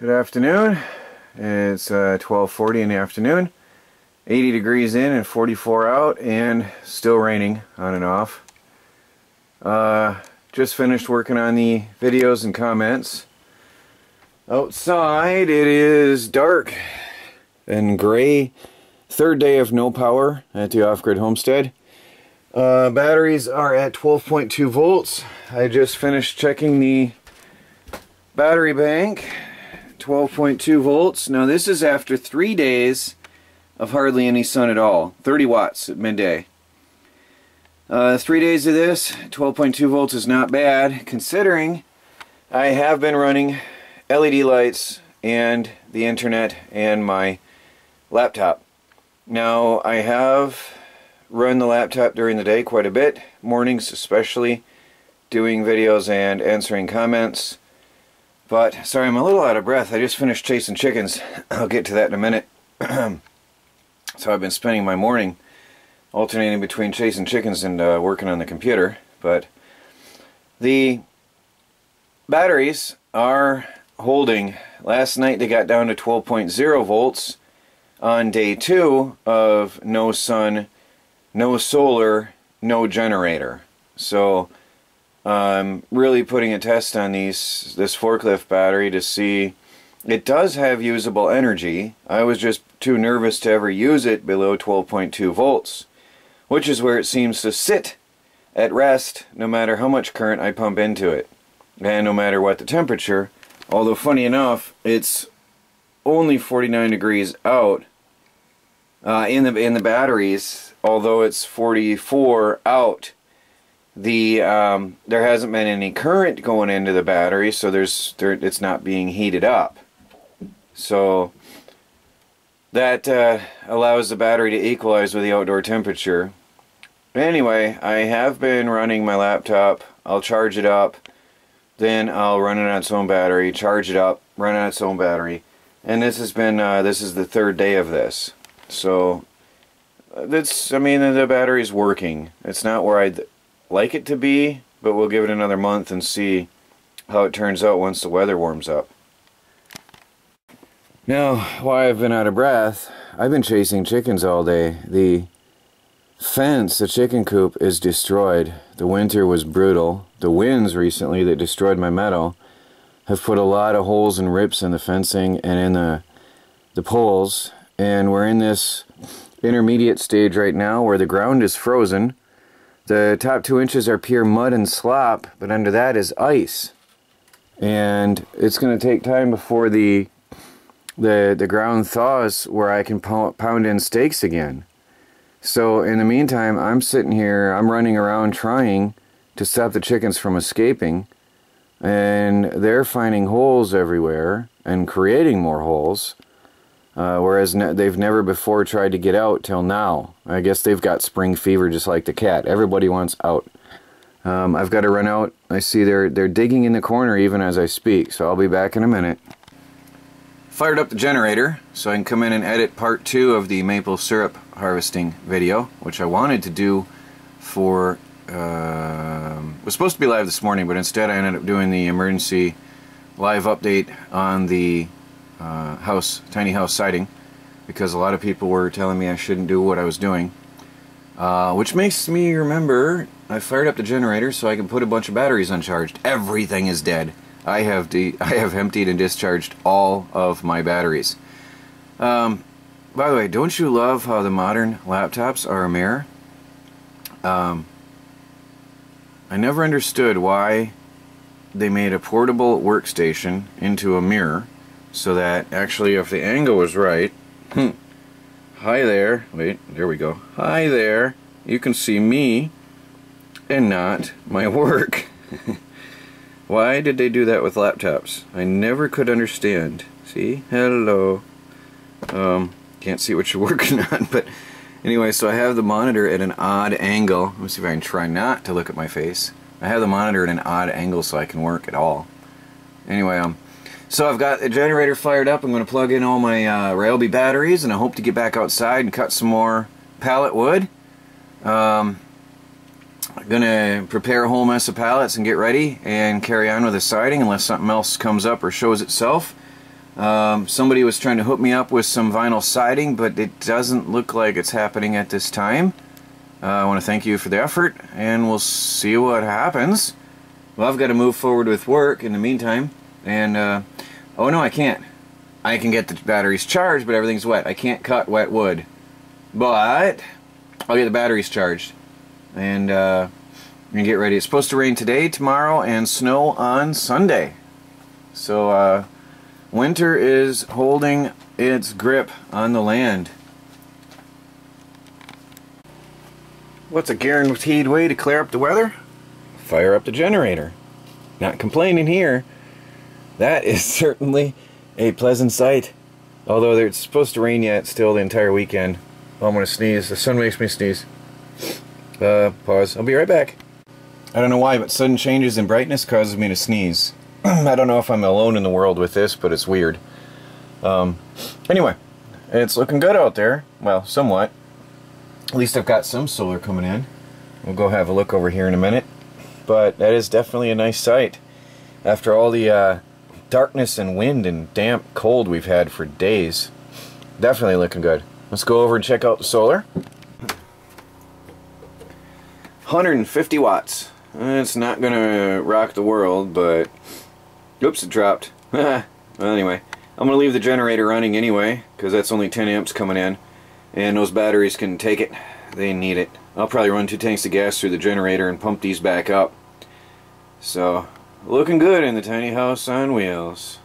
Good afternoon. It's 12:40 in the afternoon, 80 degrees in and 44 out, and still raining on and off. Just finished working on the videos and comments. Outside it is dark and gray. Third day of no power at the off-grid homestead. Batteries are at 12.2 volts. I just finished checking the battery bank. 12.2 volts. Now this is after 3 days of hardly any sun at all. 30 watts at midday. 3 days of this, 12.2 volts is not bad, considering I have been running LED lights and the internet and my laptop. Now I have run the laptop during the day quite a bit, mornings especially, doing videos and answering comments. But, sorry, I'm a little out of breath. I just finished chasing chickens. I'll get to that in a minute. So I've been spending my morning alternating between chasing chickens and working on the computer. But the batteries are holding. Last night they got down to 12.0 volts on day two of no sun, no solar, no generator. So I'm really putting a test on this forklift battery to see. It does have usable energy. I was just too nervous to ever use it below 12.2 volts, which is where it seems to sit at rest no matter how much current I pump into it and no matter what the temperature. Although funny enough, it's only 49 degrees out in the batteries, although it's 44 out. There hasn't been any current going into the battery, so it's not being heated up. So that allows the battery to equalize with the outdoor temperature. Anyway, I have been running my laptop. I'll charge it up, then I'll run it on its own battery, charge it up, run it on its own battery, and this has been this is the third day of this. So that's, I mean, the battery's working. It's not where I'd like it to be, but we'll give it another month and see how it turns out once the weather warms up. Now, why I've been out of breath, I've been chasing chickens all day. The fence, the chicken coop, is destroyed. The winter was brutal. The winds recently that destroyed my meadow have put a lot of holes and rips in the fencing and in the poles, and we're in this intermediate stage right now where the ground is frozen. The top 2 inches are pure mud and slop, but under that is ice. And it's going to take time before the ground thaws where I can pound in stakes again. So in the meantime, I'm sitting here, I'm running around trying to stop the chickens from escaping. And they're finding holes everywhere and creating more holes. Whereas they've never before tried to get out till now. I guess they've got spring fever just like the cat. Everybody wants out. I've got to run out. I see they're digging in the corner even as I speak, so I'll be back in a minute. Fired up the generator so I can come in and edit part two of the maple syrup harvesting video, which I wanted to do for... was supposed to be live this morning, but instead I ended up doing the emergency live update on the tiny house siding, because a lot of people were telling me I shouldn't do what I was doing, which makes me remember I fired up the generator so I can put a bunch of batteries uncharged. Everything is dead. I have emptied and discharged all of my batteries. By the way, don't you love how the modern laptops are a mirror? I never understood why they made a portable workstation into a mirror. So that actually, if the angle was right, hi there, wait, there we go, hi there, you can see me and not my work. Why did they do that with laptops? I never could understand. See, hello, can't see what you're working on, but anyway, so I have the monitor at an odd angle. Let me see if I can try not to look at my face. I have the monitor at an odd angle so I can work at all. Anyway, so I've got the generator fired up. I'm going to plug in all my Ryobi batteries, and I hope to get back outside and cut some more pallet wood. I'm going to prepare a whole mess of pallets and get ready and carry on with the siding unless something else comes up or shows itself. Somebody was trying to hook me up with some vinyl siding, but it doesn't look like it's happening at this time. I want to thank you for the effort, and we'll see what happens. Well, I've got to move forward with work in the meantime, and oh no, I can't. I can get the batteries charged, but everything's wet. I can't cut wet wood, but I'll get the batteries charged, and I'm gonna get ready. It's supposed to rain today, tomorrow, and snow on Sunday. So winter is holding its grip on the land. What's a guaranteed way to clear up the weather? Fire up the generator. Not complaining here. That is certainly a pleasant sight. Although it's supposed to rain yet still the entire weekend. Oh, I'm gonna sneeze. The sun makes me sneeze. Pause. I'll be right back. I don't know why, but sudden changes in brightness causes me to sneeze. I don't know if I'm alone in the world with this, but it's weird. Anyway, it's looking good out there. Well, somewhat. At least I've got some solar coming in. We'll go have a look over here in a minute. But that is definitely a nice sight. After all the darkness and wind and damp cold we've had for days. Definitely looking good. Let's go over and check out the solar. 150 watts. It's not gonna rock the world, but oops, it dropped. Well, anyway, I'm gonna leave the generator running anyway, because that's only 10 amps coming in, and those batteries can take it. They need it. I'll probably run 2 tanks of gas through the generator and pump these back up. So, looking good in the tiny house on wheels.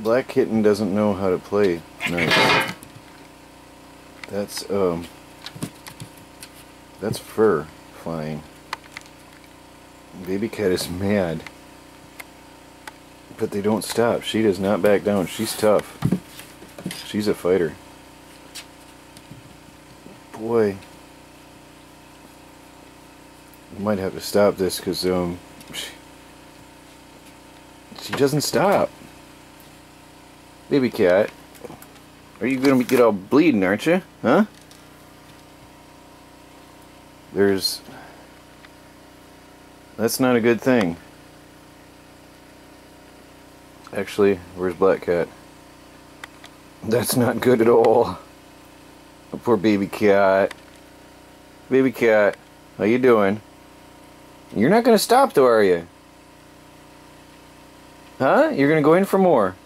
Black Kitten doesn't know how to play knife. That's fur flying. Baby Cat is mad, but they don't stop. She does not back down. She's tough. She's a fighter. Boy, I might have to stop this because she doesn't stop. Baby Cat, are you gonna get all bleeding, aren't you? Huh? That's not a good thing. Actually, where's Black Cat? That's not good at all. Oh, poor Baby Cat. Baby Cat, how you doing? You're not gonna stop though, are you? Huh? You're gonna go in for more.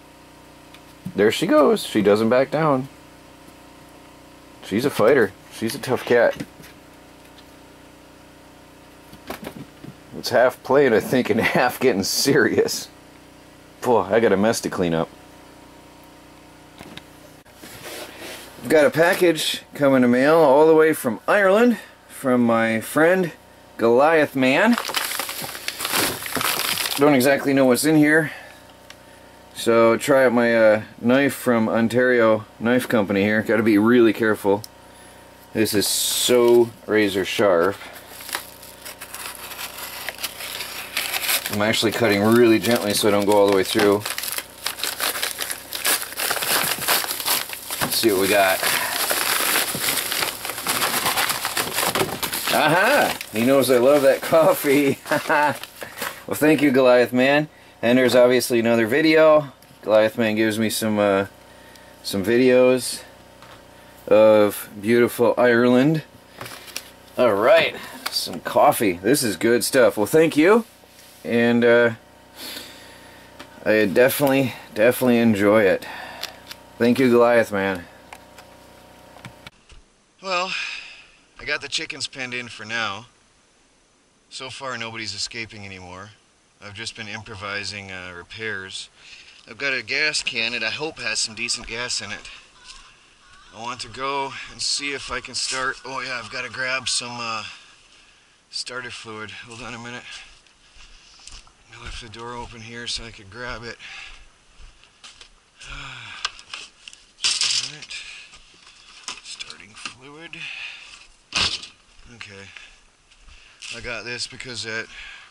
There she goes. She doesn't back down. She's a fighter. She's a tough cat. It's half playing, I think, and half getting serious. Boy, I got a mess to clean up. I've got a package coming to mail all the way from Ireland from my friend Goliath Man. Don't exactly know what's in here, so try out my knife from Ontario Knife Company here. Got to be really careful. This is so razor sharp. I'm actually cutting really gently so I don't go all the way through. Let's see what we got. Aha! He knows I love that coffee. Well, thank you, Goliath Man. And there's obviously another video. Goliath Man gives me some videos of beautiful Ireland. All right, some coffee. This is good stuff. Well, thank you, and I definitely enjoy it. Thank you, Goliath Man. Well, I got the chickens penned in for now. So far, nobody's escaping anymore. I've just been improvising repairs. I've got a gas can that I hope has some decent gas in it. I want to go and see if I can start. Oh yeah, I've got to grab some starter fluid. Hold on a minute. I left the door open here so I could grab it. All right. Starting fluid. Okay. I got this because that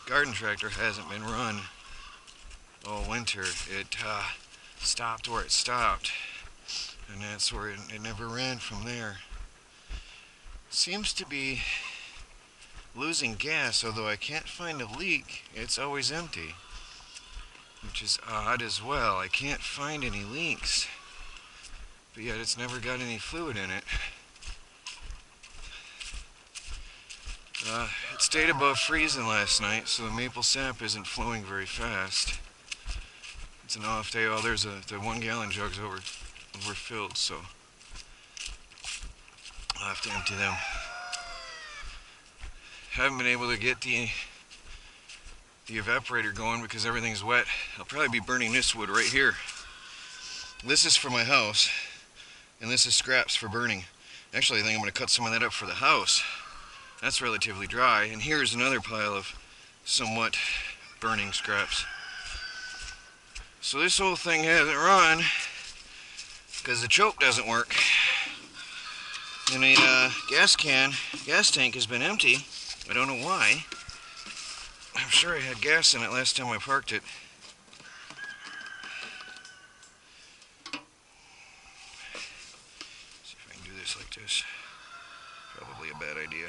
garden tractor hasn't been run all winter. It stopped where it stopped, and that's where it never ran from there. Seems to be losing gas, although I can't find a leak. It's always empty, which is odd as well. I can't find any leaks, but yet it's never got any fluid in it. It stayed above freezing last night, so the maple sap isn't flowing very fast. It's an off day. Oh, there's the 1 gallon jug's overfilled, so I'll have to empty them. Haven't been able to get the evaporator going because everything's wet. I'll probably be burning this wood right here. This is for my house, and this is scraps for burning. Actually, I think I'm going to cut some of that up for the house. That's relatively dry, and here's another pile of somewhat burning scraps. So this whole thing hasn't run because the choke doesn't work, and the gas tank has been empty. I don't know why. I'm sure I had gas in it last time I parked it. See if I can do this like this. Probably a bad idea.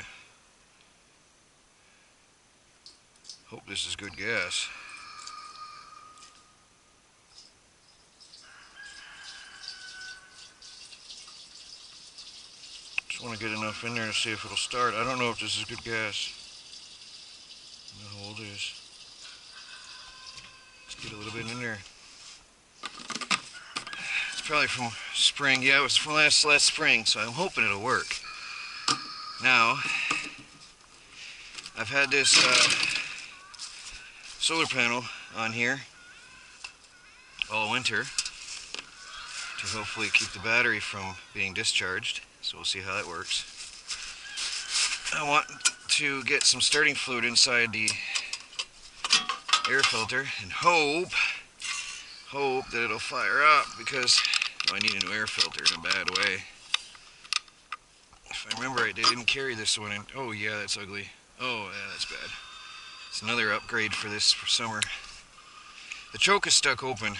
Hope this is good gas. Just want to get enough in there to see if it'll start. I don't know if this is good gas. I don't know how old it is. Let's get a little bit in there. It's probably from spring. Yeah, it was from last spring, so I'm hoping it'll work. Now, I've had this solar panel on here all winter to hopefully keep the battery from being discharged, so we'll see how that works. I want to get some starting fluid inside the air filter and hope that it'll fire up, because I need a new air filter in a bad way. If I remember right, they didn't carry this one in. Oh yeah, that's ugly. Oh yeah, that's bad. It's another upgrade for this summer. The choke is stuck open.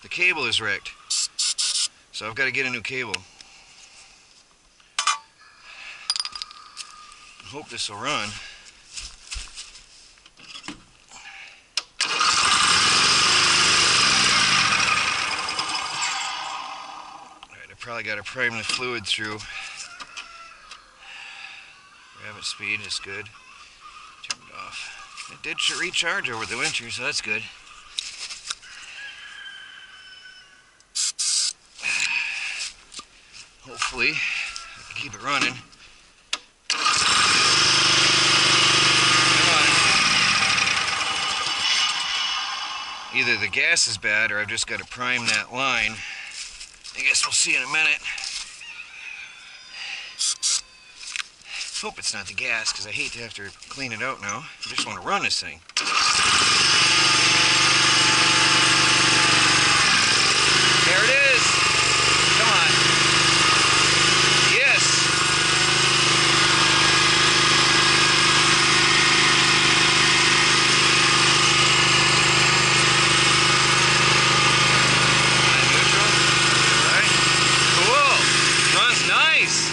The cable is wrecked. So I've got to get a new cable. I hope this will run. Alright, I probably got to prime the fluid through. Rabbit speed is good. Turned off. It did recharge over the winter, so that's good. Hopefully, I can keep it running. Come on. Either the gas is bad, or I've just got to prime that line. I guess we'll see in a minute. Hope it's not the gas, because I hate to have to clean it out now. I just want to run this thing. There it is! Come on. Yes! Neutral. All right. Cool. Runs nice.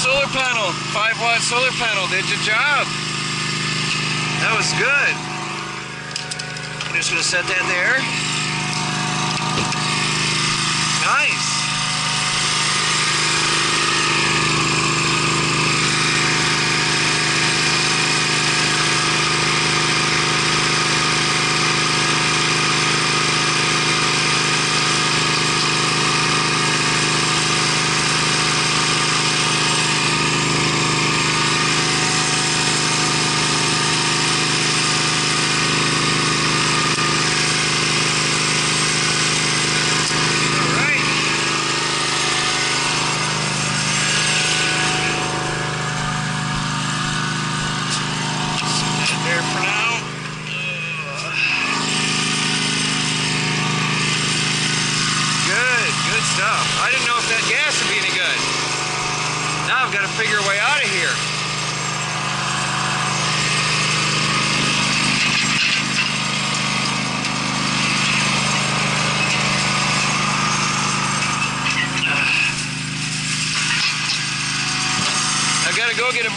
Solar panel, 5-watt solar panel, did your job. That was good. I'm just gonna set that there. Nice.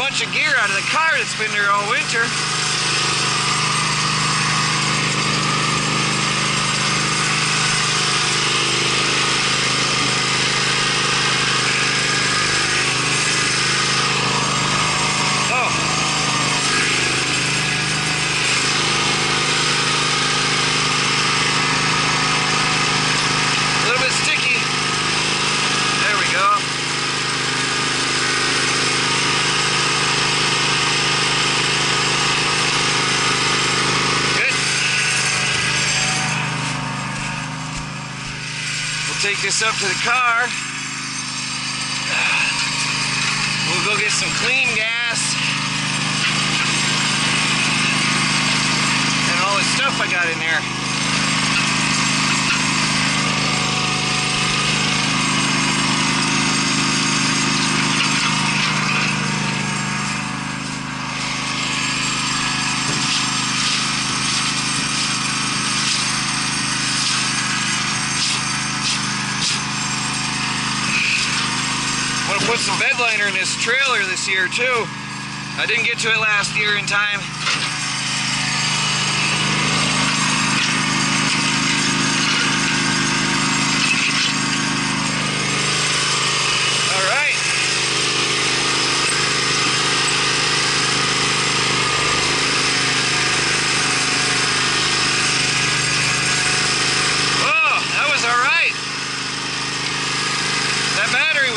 bunch of gear out of the car that's been there all winter. Take this up to the car. We'll go get some clean gas and all the stuff I got in there. Put some bed liner in this trailer this year too. I didn't get to it last year in time.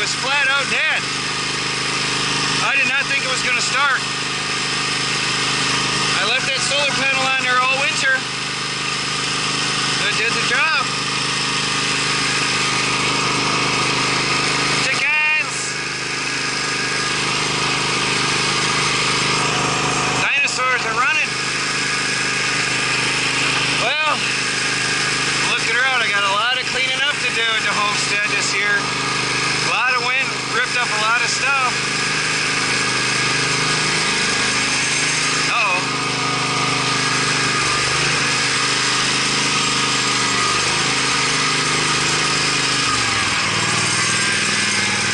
Flat out dead. I did not think it was going to start. I left that solar panel on there all winter. It did the job. Chickens! Dinosaurs are running. Well, look around. I got a lot of cleaning up to do at the homestead this year. A lot of wind ripped up a lot of stuff. Uh-oh.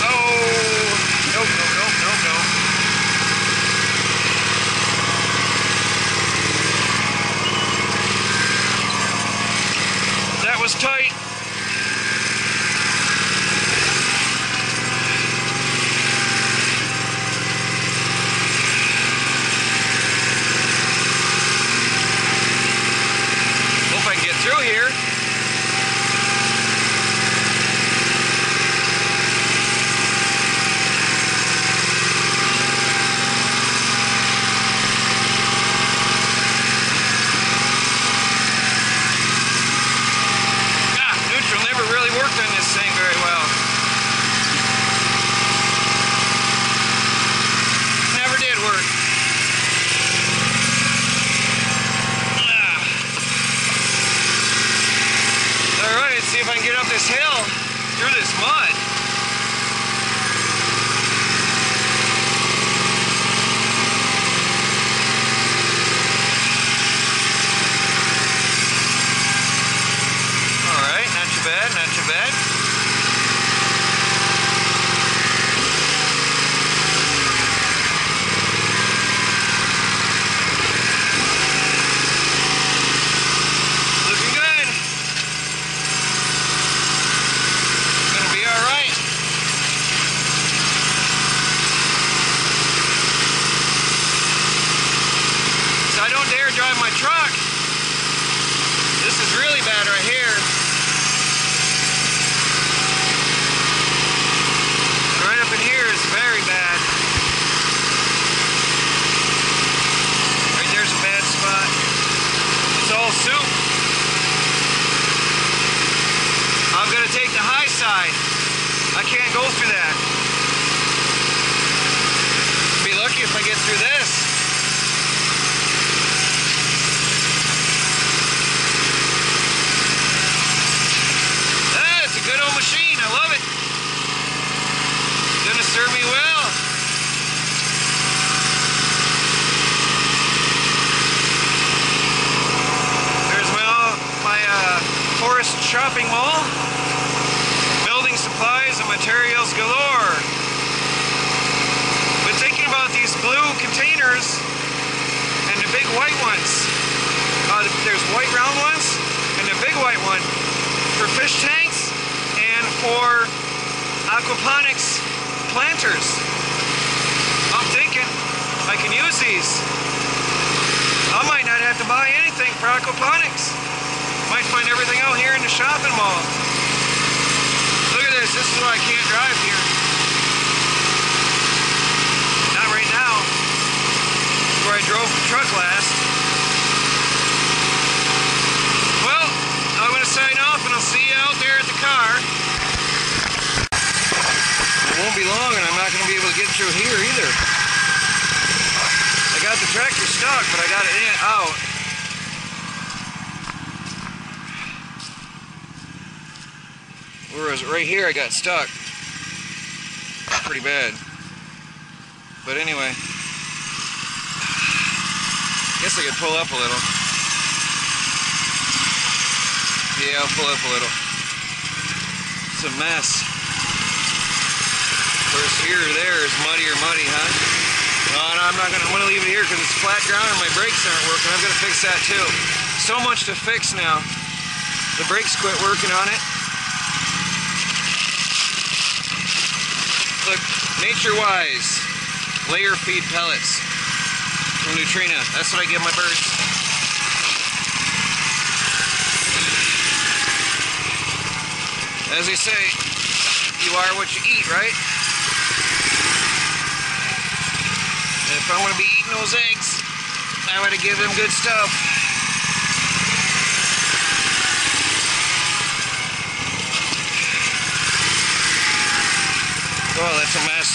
Oh, nope, nope, nope, nope, nope. That was tight. I can't go through that. Be lucky if I get through this. Ah, it's a good old machine. I love it. It's gonna serve me well. There's my forest shopping mall. Supplies and materials galore. Been thinking about these white round ones and the big white one for fish tanks and for aquaponics planters. I'm thinking I can use these. I might not have to buy anything for aquaponics. Might find everything out here in the shopping mall. Look at this. This is why I can't drive here. Not right now. Where I drove the truck last. Well, I'm going to sign off and I'll see you out there at the car. It won't be long and I'm not going to be able to get through here either. I got the tractor stuck, but I got it in and out. Where is it? Right here I got stuck. Pretty bad. But anyway. Guess I could pull up a little. Yeah, I'll pull up a little. It's a mess. First here or there is muddy or muddy, huh? No, I'm gonna leave it here because it's flat ground and my brakes aren't working. I'm gonna fix that too. So much to fix now. The brakes quit working on it. Look, nature-wise, layer feed pellets from Nutrena. That's what I give my birds. As they say, you are what you eat, right? And if I'm going to be eating those eggs, I want to give them good stuff. Oh, that's a mess.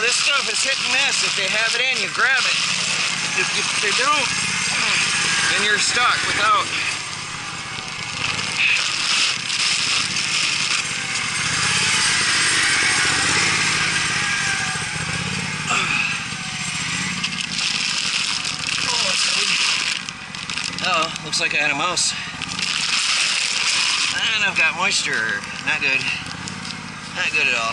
This stuff is hit and miss. If they have it in, you grab it. If they don't, then you're stuck without. Uh-oh, looks like I had a mouse. And I've got moisture. Not good. Not good at all.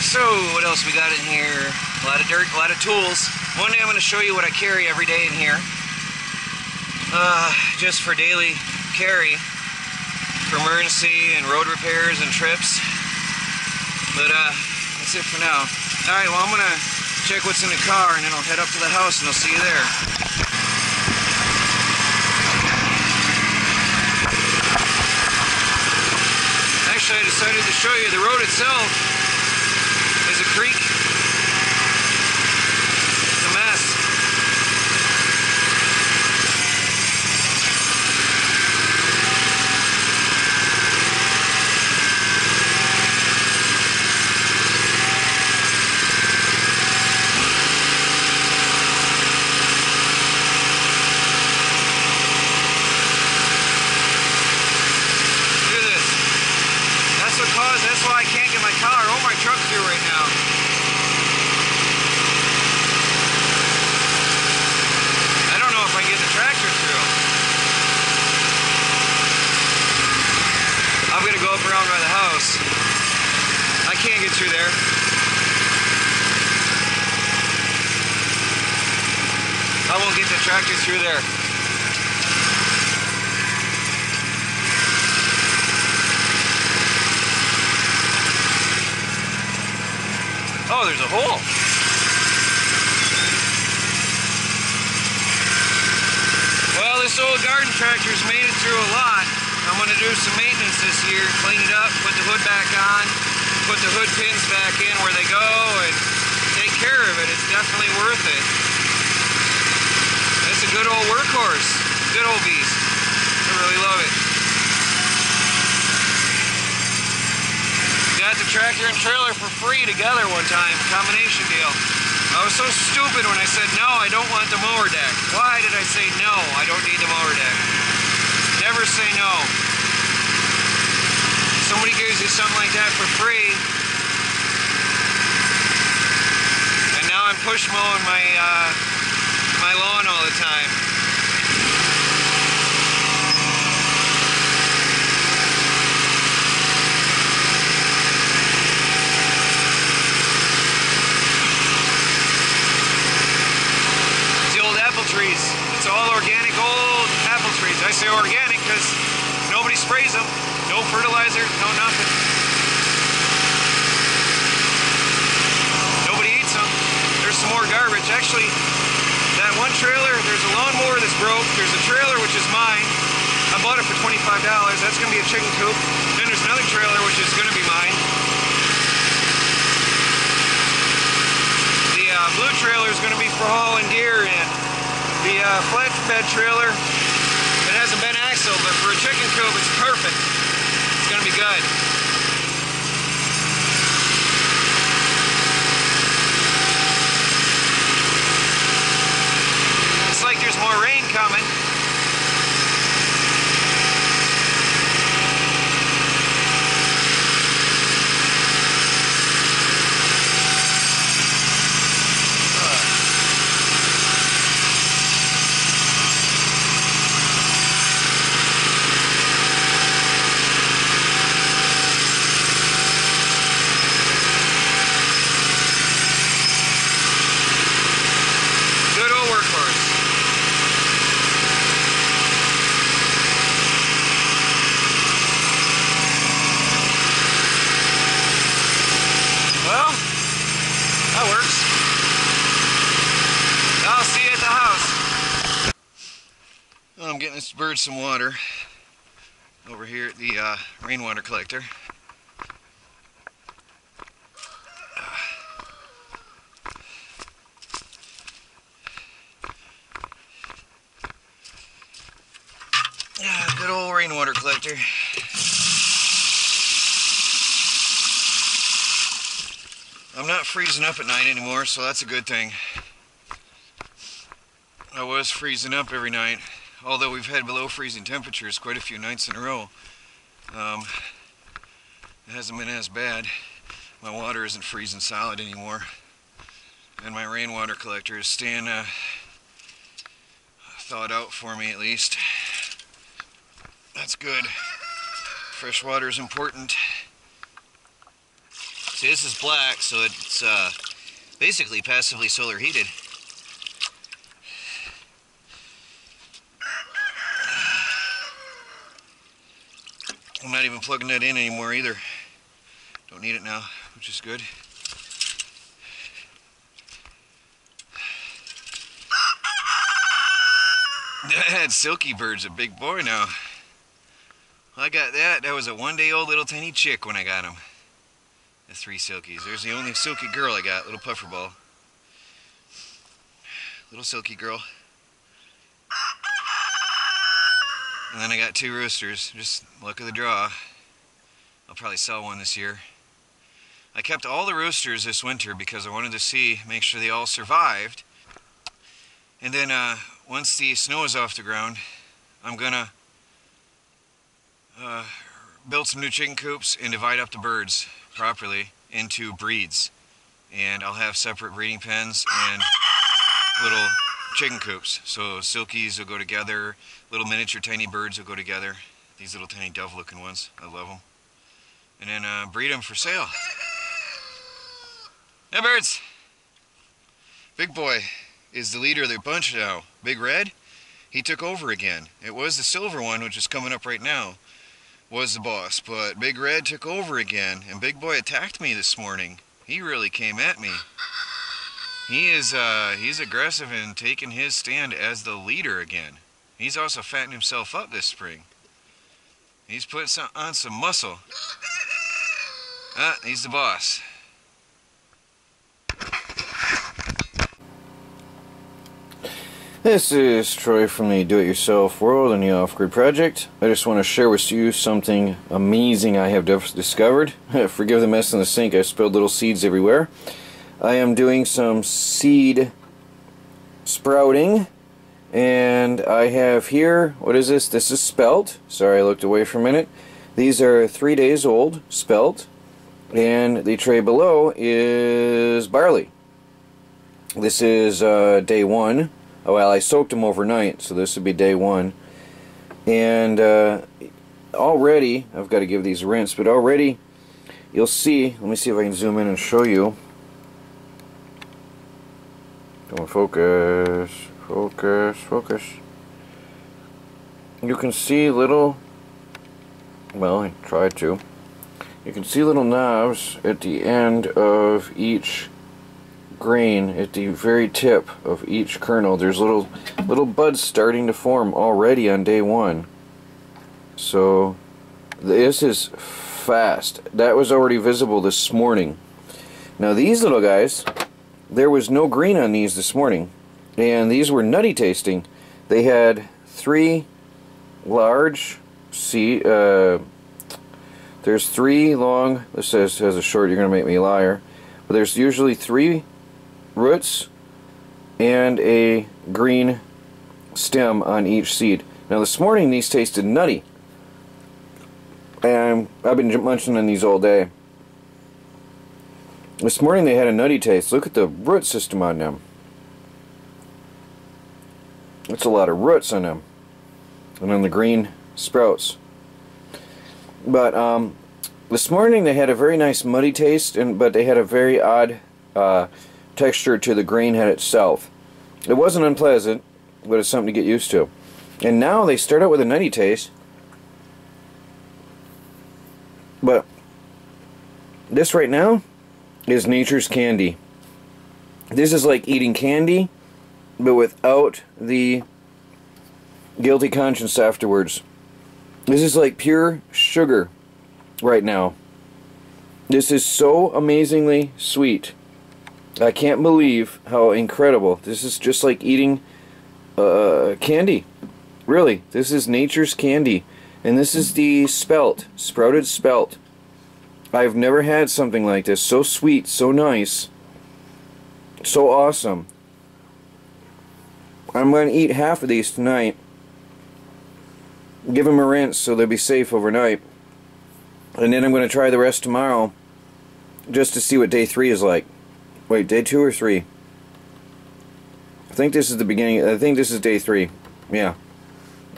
So, what else we got in here? A lot of dirt, a lot of tools. One day I'm going to show you what I carry every day in here. Just for daily carry. For emergency and road repairs and trips. But that's it for now. Alright, well I'm gonna check what's in the car and then I'll head up to the house and I'll see you there. Actually I decided to show you the road itself is a creek. It's a mess. Through there. Oh, there's a hole. Well, this old garden tractor's made it through a lot. I'm going to do some maintenance this year, clean it up, put the hood back on, put the hood pins back in where they go, and take care of it. It's definitely worth it. It's a good old workhorse, good old beast. I really love it. Got the tractor and trailer for free together one time, combination deal. I was so stupid when I said no, I don't want the mower deck. Why did I say no, I don't need the mower deck? Never say no. If somebody gives you something like that for free, and now I'm push mowing my lawn all the time. they're organic because nobody sprays them. No fertilizer, no nothing. Nobody eats them. There's some more garbage. Actually, that one trailer, there's a lawnmower that's broke. There's a trailer, which is mine. I bought it for $25. That's going to be a chicken coop. Then there's another trailer, which is going to be mine. The blue trailer is going to be for hauling deer in. The flatbed trailer, it has a bent axle, but for a chicken coop, it's perfect. It's going to be good. It's like there's more rain coming. Let's bird some water over here at the rainwater collector. Good old rainwater collector. I'm not freezing up at night anymore, so that's a good thing. I was freezing up every night. Although we've had below freezing temperatures quite a few nights in a row, it hasn't been as bad. My water isn't freezing solid anymore, and my rainwater collector is staying thawed out for me at least. That's good. Fresh water is important. See, this is black, so it's basically passively solar heated. I'm not even plugging that in anymore either. Don't need it now, which is good. That silky bird's a big boy now. I got that. That was a one-day-old little tiny chick when I got him. The three silkies. There's the only silky girl I got, little pufferball. Little silky girl. And then I got two roosters, just luck of the draw. I'll probably sell one this year. I kept all the roosters this winter because I wanted to see, make sure they all survived. And then once the snow is off the ground, I'm gonna build some new chicken coops and divide up the birds properly into breeds. And I'll have separate breeding pens and little chicken coops. So silkies will go together, little miniature tiny birds will go together. These little tiny dove looking ones, I love them. And then breed them for sale. Now birds! Big boy is the leader of the bunch now. Big Red, he took over again. It was the silver one, which is coming up right now, was the boss, but Big Red took over again, and Big Boy attacked me this morning. He really came at me. He is, he's aggressive and taking his stand as the leader again. He's also fattened himself up this spring. He's put on some muscle. He's the boss. This is Troy from the Do It Yourself World and the Off Grid Project. I just want to share with you something amazing I have discovered. Forgive the mess in the sink, I spilled little seeds everywhere. I am doing some seed sprouting, and I have here, what is this? This is spelt. Sorry, I looked away for a minute. These are 3 days old, spelt, and the tray below is barley. This is day one. Oh, well, I soaked them overnight, so this would be day one. And already, I've got to give these a rinse, but already you'll see, let me see if I can zoom in and show you. Come on, focus, focus, focus. you can see little, well, I tried to, you can see little knobs at the end of each grain, at the very tip of each kernel. There's little buds starting to form already on day one. So this is fast. That was already visible this morning. Now these little guys, there was no green on these this morning, and these were nutty tasting. They had three long, this has a short, you're gonna make me a liar, but there's usually three roots and a green stem on each seed. Now this morning these tasted nutty, and I've been munching on these all day. This morning they had a nutty taste. Look at the root system on them. That's a lot of roots on them, and on the green sprouts. But this morning they had a very nice muddy taste, but they had a very odd texture to the grain head itself. It wasn't unpleasant, but it's something to get used to. And now they start out with a nutty taste, but this right now is nature's candy. This is like eating candy, but without the guilty conscience afterwards. This is like pure sugar right now. This is so amazingly sweet. I can't believe how incredible. This is just like eating candy. Really, this is nature's candy. And this is the spelt, sprouted spelt. I've never had something like this. So sweet, so nice, so awesome. I'm going to eat half of these tonight. Give them a rinse so they'll be safe overnight. And then I'm going to try the rest tomorrow just to see what day 3 is like. Wait, day 2 or 3? I think this is the beginning. I think this is day 3. Yeah.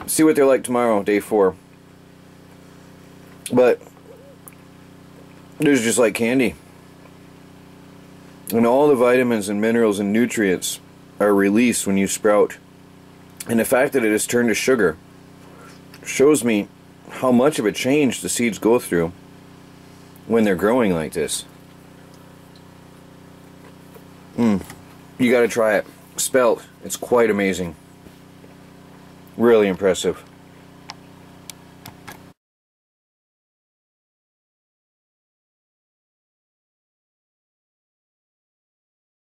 See what they're like tomorrow, day 4. But there's just like candy. And all the vitamins and minerals and nutrients are released when you sprout. And the fact that it has turned to sugar shows me how much of a change the seeds go through when they're growing like this. You gotta try it. Spelt. It's quite amazing. Really impressive.